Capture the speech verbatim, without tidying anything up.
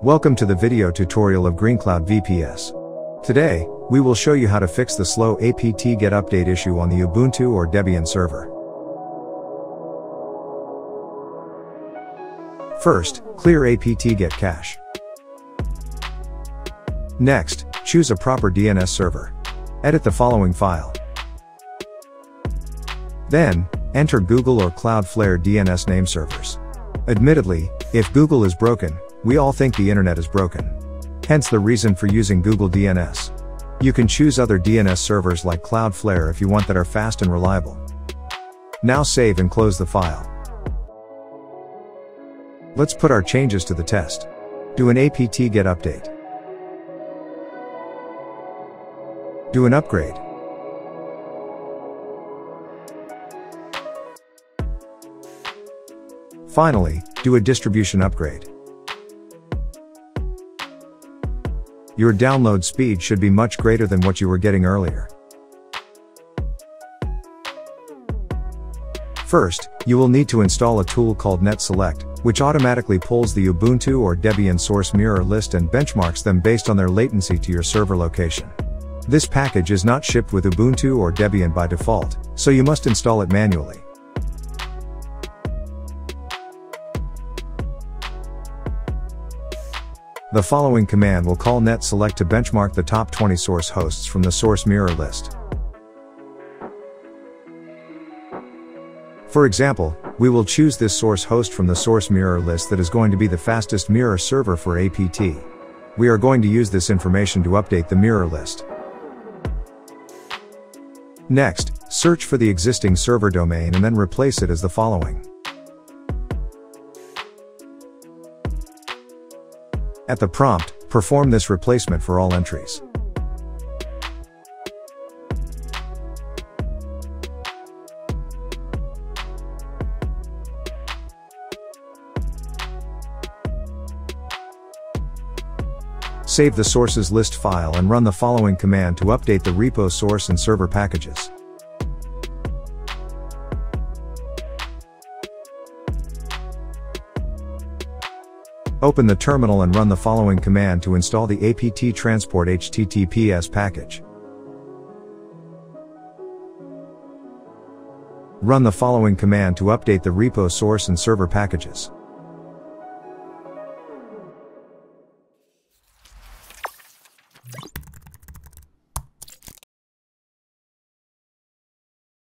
Welcome to the video tutorial of GreenCloud V P S. Today, we will show you how to fix the slow apt-get update issue on the Ubuntu or Debian server. First, clear apt-get cache. Next, choose a proper D N S server. Edit the following file. Then, enter Google or Cloudflare D N S name servers. Admittedly, if Google is broken, we all think the internet is broken. Hence the reason for using Google D N S. You can choose other D N S servers like Cloudflare if you want that are fast and reliable. Now save and close the file. Let's put our changes to the test. Do an apt-get update. Do an upgrade. Finally, do a distribution upgrade. Your download speed should be much greater than what you were getting earlier. First, you will need to install a tool called NetSelect, which automatically pulls the Ubuntu or Debian source mirror list and benchmarks them based on their latency to your server location. This package is not shipped with Ubuntu or Debian by default, so you must install it manually. The following command will call NetSelect to benchmark the top twenty source hosts from the source mirror list. For example, we will choose this source host from the source mirror list that is going to be the fastest mirror server for apt. We are going to use this information to update the mirror list. Next, search for the existing server domain and then replace it as the following. At the prompt, perform this replacement for all entries. Save the sources list file and run the following command to update the repo source and server packages. Open the terminal and run the following command to install the apt-transport-https package. Run the following command to update the repo source and server packages.